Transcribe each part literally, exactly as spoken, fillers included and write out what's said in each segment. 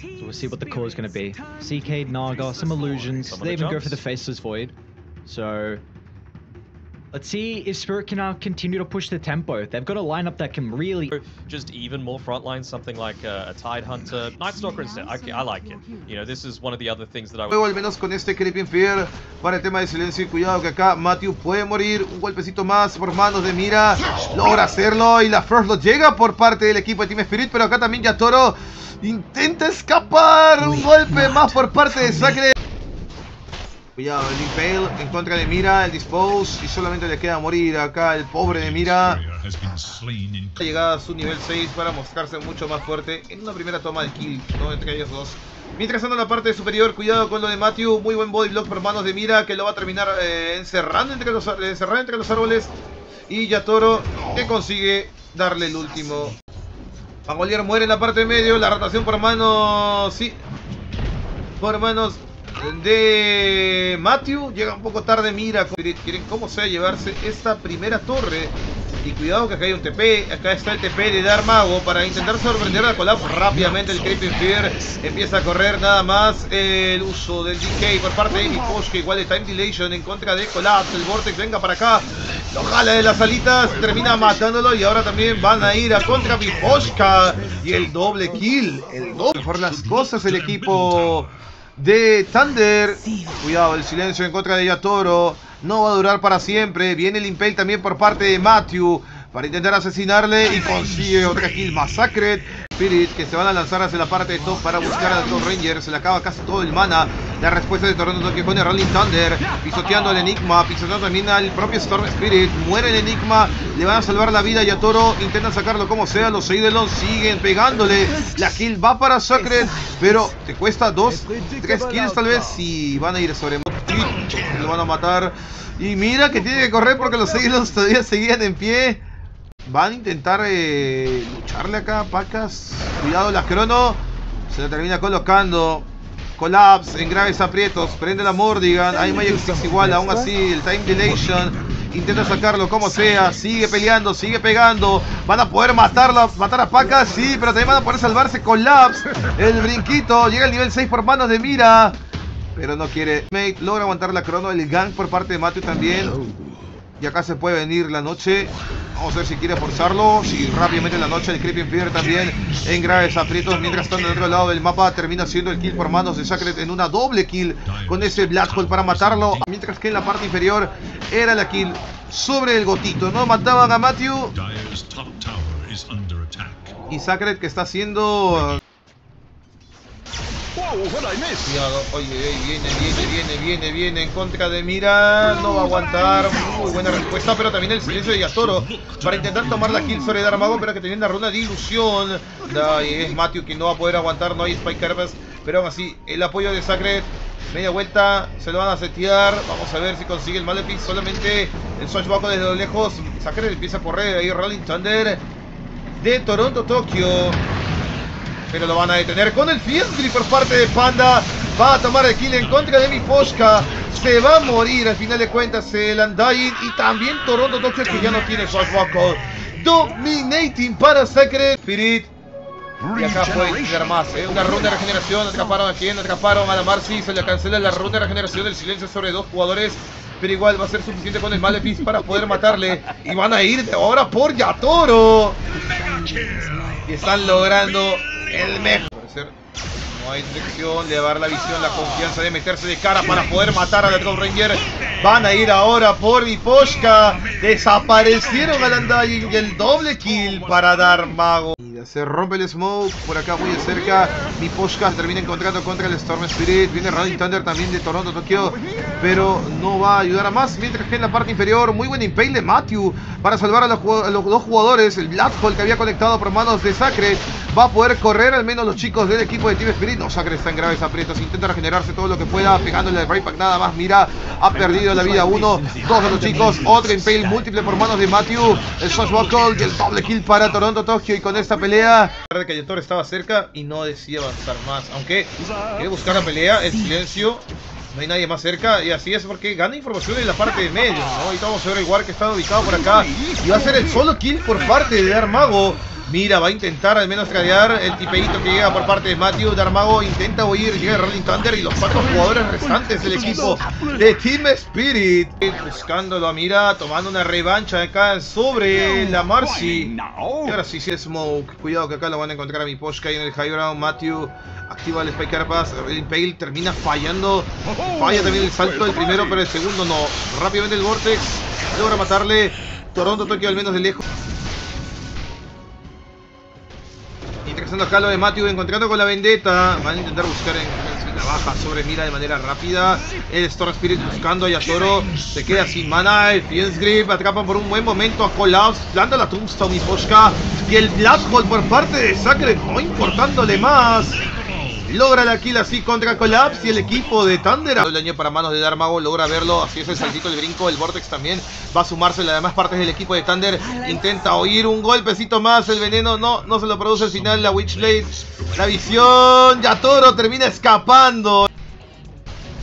So we'll see what the call is going to be. C K, Naga, some illusions. Someone they even jumps. Go for the Faceless Void. So let's see if Spirit can now continue to push the tempo. They've got a lineup that can really... Just even more frontline, something like a, a Tidehunter. Night Stalker instead. I, I like it. You know, this is one of the other things that I... Luego, al menos con este Creeping Fear, para el tema de silencio y cuidado que acá Matthew puede morir. Un golpecito más por manos de Mira. Logra hacerlo y la Frost Blood llega por parte del equipo de Team Spirit, pero acá también Yatoro intenta escapar. Un golpe más por parte de Sacre. Cuidado, el Impale en contra de Mira, el Dispose, y solamente le queda morir acá el pobre de Mira. Ha llegado a su nivel seis para mostrarse mucho más fuerte en una primera toma de kill, ¿no? Entre ellos dos. Mientras tanto en la parte superior, cuidado con lo de Matthew, muy buen body block por manos de Mira, que lo va a terminar eh, encerrando, entre los, encerrando entre los árboles. Y Yatoro, que consigue darle el último. Pagolier muere en la parte de medio, la rotación por manos... Sí, por manos... de Matthew, llega un poco tarde Mira. Quieren como sea llevarse esta primera torre. Y cuidado que acá hay un T P. Acá está el T P de Darmago para intentar sorprender a Collapse rápidamente. El Creeping Fear empieza a correr nada más. El uso del D K por parte de Miposhka, igual de Time Dilation en contra de Collapse. El Vortex venga para acá, lo jala de las alitas, termina matándolo. Y ahora también van a ir a contra Miposhka. Y el doble kill. El doble por las cosas el equipo de Thunder. Cuidado, el silencio en contra de Yatoro no va a durar para siempre. Viene el Impale también por parte de Matthew para intentar asesinarle y consigue otra kill. Sacred Spirit que se van a lanzar hacia la parte de top para buscar a los Rangers. Se le acaba casi todo el mana. La respuesta de TORONTOTOKYO con el Rolling Thunder, pisoteando al Enigma, pisoteando también al propio Storm Spirit. Muere el Enigma, le van a salvar la vida a Yatoro. Intentan sacarlo como sea, los Eidolon siguen pegándole. La kill va para Sacred, pero te cuesta dos, tres kills tal vez si van a ir sobre... Lo van a matar. Y Mira que tiene que correr porque los Eidolon todavía seguían en pie. Van a intentar eh, lucharle acá, Pacas. Cuidado, las Crono. Se lo termina colocando. Collapse en graves aprietos. Prende la Mordigan. Hay Magic Six igual. Aún así, el Time Dilation intenta sacarlo como sea. Sigue peleando, sigue pegando. Van a poder matarla, matar a Pacas. Sí, pero también van a poder salvarse. Collapse. El brinquito. Llega al nivel seis por manos de Mira. Pero no quiere. Mate logra aguantar la Crono. El gank por parte de Matthew también. Y acá se puede venir la noche. Vamos a ver si quiere forzarlo. Si sí, rápidamente en la noche el Creeping Fear también en graves aprietos. Mientras tanto, del otro lado del mapa termina siendo el kill por manos de Sacred en una doble kill con ese Black Hole para matarlo. Mientras que en la parte inferior era la kill sobre el Gotito. No mataban a Matthew. Y Sacred que está haciendo... Cuidado, oye, viene, viene, viene, viene, viene en contra de Mira, no va a aguantar, muy buena respuesta, pero también el silencio de Yatoro para intentar tomar la kill sobre Darmago, pero que tenía una runa de ilusión. Da, y es Matthew quien no va a poder aguantar, no hay Spike Carpas, pero aún así el apoyo de Sacred, media vuelta, se lo van a setear, vamos a ver si consigue el Malefic, solamente el Swashbuckle desde lo lejos. Sacred empieza a correr, ahí Rolling Thunder de TORONTOTOKYO. Pero lo van a detener con el Fiend por parte de Panda. Va a tomar el kill en contra de Miposhka. Se va a morir al final de cuentas el Undying. Y también TORONTOTOKYO que ya no tiene Swashbuckle. Dominating para Sacre Spirit. Y acá puede tener más, ¿eh? Una ronda de regeneración. Atraparon a quien, atraparon a la Marcy. Se le cancela la ronda de regeneración. El silencio sobre dos jugadores. Pero igual va a ser suficiente con el Malefic para poder matarle. Y van a ir ahora por Yatoro. Y están logrando... el mejor. No hay dirección, le va a dar la visión, la confianza de meterse de cara para poder matar a la Top Ranger. Van a ir ahora por Miposhka. Desaparecieron al Undying y el doble kill para Darmago. Se rompe el Smoke, por acá muy de cerca. Miposhka termina encontrando contra el Storm Spirit. Viene Rolling Thunder también de TORONTOTOKYO, pero no va a ayudar a más. Mientras que en la parte inferior, muy buen Impale de Matthew para salvar a los, a los dos jugadores. El Black Hole que había conectado por manos de Sacre va a poder correr, al menos los chicos del equipo de Team Spirit. No, Sacre está en graves aprietos, intenta regenerarse todo lo que pueda, pegándole al Brave Pack nada más. Mira, ha perdido la vida uno, dos de los chicos. Otro Impale múltiple por manos de Matthew. El Swashbuckle y el doble kill para TORONTOTOKYO. Y con esta pelea de que Yatoro estaba cerca y no decide avanzar más, aunque quiere buscar la pelea, el silencio, no hay nadie más cerca, y así es porque gana información en la parte de medio, ¿no? Y vamos a ver el guard que está ubicado por acá, y va a ser el solo kill por parte de Darmago. Mira, va a intentar al menos cargar el tipeito que llega por parte de Matthew. Darmago intenta huir, llega el Rolling Thunder y los cuatro jugadores restantes del equipo de Team Spirit. Buscándolo a Mira, tomando una revancha acá sobre la Marcy. Y ahora sí, sí, Smoke. Cuidado que acá lo van a encontrar a Miposhka y en el high ground. Matthew activa el Spiker Pass. El Impale termina fallando. Falla también el salto del primero, pero el segundo no. Rápidamente el Vortex logra matarle. TORONTOTOKYO al menos de lejos. Interesando acá lo de Matthew, encontrando con la vendetta. Van a intentar buscar en, en la baja sobre Mira de manera rápida. El Storm Spirit buscando a Yatoro. Se queda sin mana. El Fiend's Grip atrapan por un buen momento a Collapse. Planta la Tombstone Miposhka. Y el Black Hole por parte de Sacre, no importándole más. Logra la kill así contra Collapse y el equipo de Thunder. El daño para manos de Darmago, logra verlo. Así es el saltito, el brinco. El Vortex también va a sumarse a las demás partes del equipo de Thunder. Intenta oír un golpecito más. El veneno no, no se lo produce al final. La Witchblade, la visión. Yatoro termina escapando.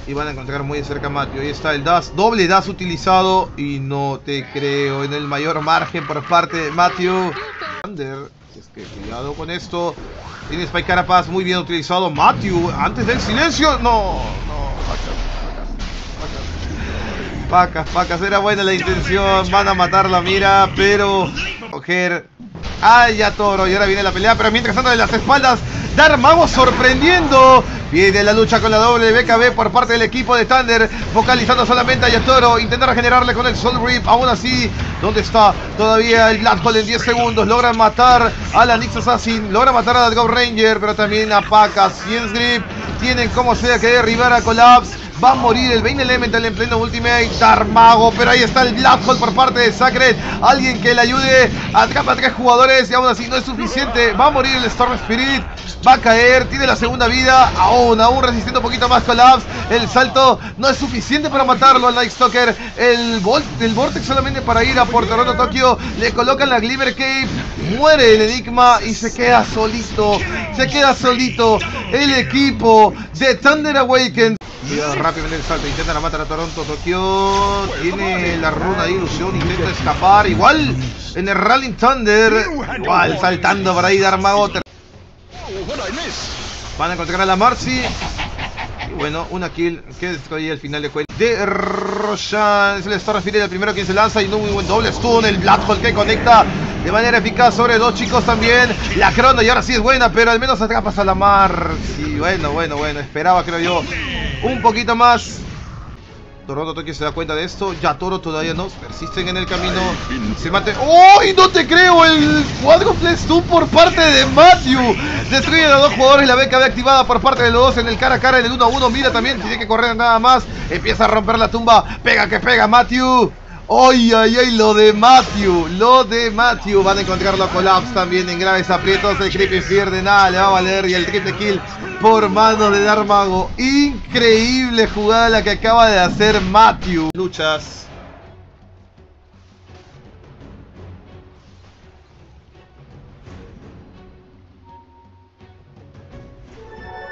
Y van a encontrar muy de cerca a Matthew. Ahí está el dash, doble dash utilizado. Y no te creo, en el mayor margen por parte de Matthew. Thunder, es que cuidado con esto. Tiene Spike Carapaz, muy bien utilizado. Matthew, antes del silencio. No, no, pacas, pacas, pacas, pacas. Era buena la intención. Van a matarla, Mira, pero coger a Yatoro. Y ahora viene la pelea, pero mientras tanto de las espaldas, Darmago sorprendiendo. Viene la lucha con la doble B K B por parte del equipo de Thunder, focalizando solamente a Yatoro. Intenta regenerarle con el Soul Rip. Aún así, ¿dónde está todavía el Black Hole en diez segundos? Logran matar a la Nix Assassin, logra matar a la Go Ranger, pero también a Pacas. Fiend's Grip, tienen como sea que derribar a Collapse. Va a morir el Bane Elemental en pleno Ultimate Darmago, pero ahí está el Black Hole por parte de Sacred. Alguien que le ayude, atrapa a tres jugadores y aún así no es suficiente. Va a morir el Storm Spirit, va a caer, tiene la segunda vida. Aún, aún resistiendo un poquito más Collapse. El salto no es suficiente para matarlo al Night Stalker. El, el Vortex solamente para ir a por TORONTOTOKYO. Le colocan la Glimmer Cape, muere el Enigma y se queda solito. Se queda solito el equipo de Thunder Awaken. Cuidado, rápidamente el salto, intentan matar a TORONTOTOKYO. Tiene la runa de ilusión, intenta escapar, igual en el Rally Thunder, igual saltando por ahí Darmago. Van a encontrar a la Marcy. Y bueno, una kill que destruye al final de cuenta de Roshan. Es el Storm Spirit el primero quien se lanza y no muy buen doble stun. El Black Hole que conecta de manera eficaz sobre dos chicos también. La Crono y ahora sí es buena, pero al menos atrapas a la Marcy. Bueno, bueno, bueno, esperaba creo yo un poquito más. TORONTOTOKYO se da cuenta de esto. Yatoro todavía no, persisten en el camino. Se mate. ¡Oh! ¡Y no te creo! El cuádruple stun por parte de Matthew. Destruyen a los dos jugadores. La B K B activada por parte de los dos en el cara a cara. En el uno a uno. Mira también, tiene que correr nada más. Empieza a romper la tumba. Pega que pega Matthew. ¡Ay, ay, ay! Lo de Matthew. Lo de Matthew. Van a encontrarlo a Collapse también en graves aprietos. El Creeping Fear de nada le va a valer. Y el triple kill por manos de Darmago. Increíble jugada la que acaba de hacer Matthew. Luchas.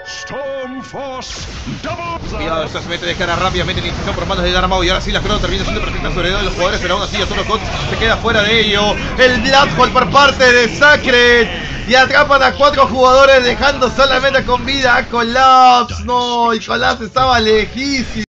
Storm Force Double. Cuidado, esto se mete de cara rápidamente en intención por manos de Darmago. Y ahora sí, la Crono termina siendo perfecta sobre dos de los jugadores. Pero aún así, Yatoro se queda fuera de ello. El Black Hole por parte de Sacred. Y atrapan a cuatro jugadores, dejando solamente con vida a Collapse. No, y Collapse estaba lejísimo.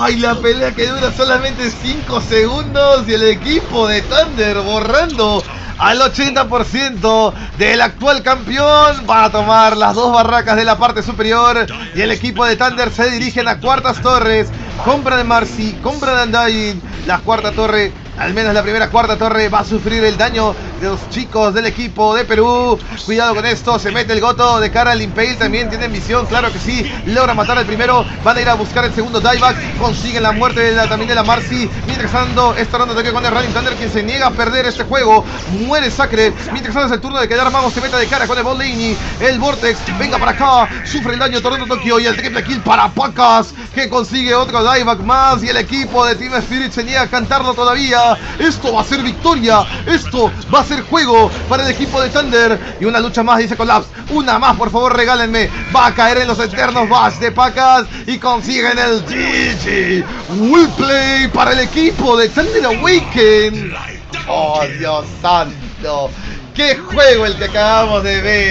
Ay, la pelea que dura solamente cinco segundos. Y el equipo de Thunder borrando al ochenta por ciento del actual campeón. Va a tomar las dos barracas de la parte superior. Y el equipo de Thunder se dirigen a cuartas torres. Compra de Marcy, compra de Undying. La cuarta torre, al menos la primera cuarta torre, va a sufrir el daño de los chicos del equipo de Perú. Cuidado con esto, se mete el Goto de cara al Impale, también tienen visión, claro que sí. Logra matar al primero, van a ir a buscar el segundo Dieback, consiguen la muerte de la, también de la Marcy. Mientras tanto, esta ronda toque con el Running Thunder, quien se niega a perder este juego. Muere Sacre, mientras tanto es el turno de que Darmago se meta de cara con el Bollini. El Vortex, venga para acá, sufre el daño TORONTOTOKYO y el triple kill para Pacas, que consigue otro Dieback más. Y el equipo de Team Spirit se niega a cantarlo todavía. Esto va a ser victoria, esto va a ser juego para el equipo de Thunder. Y una lucha más, dice Collapse. Una más, por favor, regálenme. Va a caer en los eternos bash de Pacas y consiguen el G G. Will play para el equipo de Thunder Awaken. Oh, Dios santo. ¡Qué juego el que acabamos de ver!